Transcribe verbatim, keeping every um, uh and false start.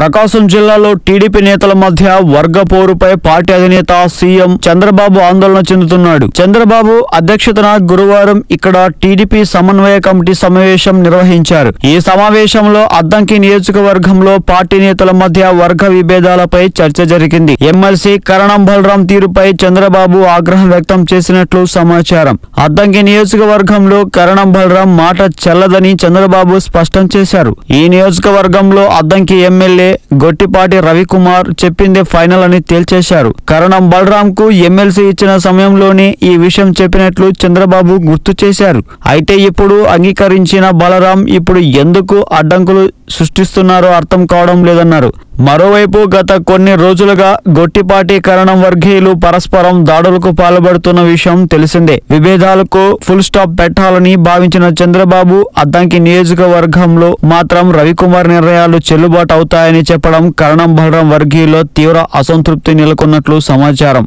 ప్రకాశం జిల్లాలో టీడీపీ నేతల మధ్య వర్గ పోరుపై పార్టీ అధినేత సీఎం చంద్రబాబు ఆందోళన చెందుతున్నాడు. చంద్రబాబు అధ్యక్షతన గురువారం ఇక్కడ టీడీపీ సమన్వయ కమిటీ సమావేశం నిర్వహించారు. ఈ సమావేశంలో అద్దంకి నియోజకవర్గంలో పార్టీ నేతల మధ్య వర్గ విభేదాలపై చర్చ జరిగింది. ఎమ్మెల్సీ కరణం బలరాం తీరుపై చంద్రబాబు ఆగ్రహం వ్యక్తం చేసినట్లు సమాచారం. అద్దంకి నియోజకవర్గంలో కరణం బలరాం మాట చెల్లదని చంద్రబాబు స్పష్టం చేశారు. ఈ నియోజకవర్గంలో అద్దంకి ఎమ్మెల్యే గొట్టిపాటి రవి కుమార్ చెప్పిందే ఫైనల్ అని తేల్చేశారు. కరణం బలరాం కు ఎమ్మెల్సీ ఇచ్చిన సమయంలోనే ఈ విషయం చెప్పినట్లు చంద్రబాబు గుర్తు చేశారు. అయితే ఇప్పుడు అంగీకరించిన బలరాం ఇప్పుడు ఎందుకు అడ్డంకులు సృష్టిస్తున్నారో అర్థం కావడం లేదన్నారు. మరోవైపు గత కొన్ని రోజులుగా గొట్టిపాటి కరణం వర్గీయులు పరస్పరం దాడులకు పాల్పడుతున్న విషయం తెలిసిందే. విభేదాలకు ఫుల్ స్టాప్ పెట్టాలని భావించిన చంద్రబాబు అద్దంకి నియోజకవర్గంలో మాత్రం రవికుమార్ నిర్ణయాలు చెల్లుబాటు అవుతాయని చెప్పడం కరణం బలరాం వర్గీయుల్లో తీవ్ర అసంతృప్తి నెలకొన్నట్లు సమాచారం.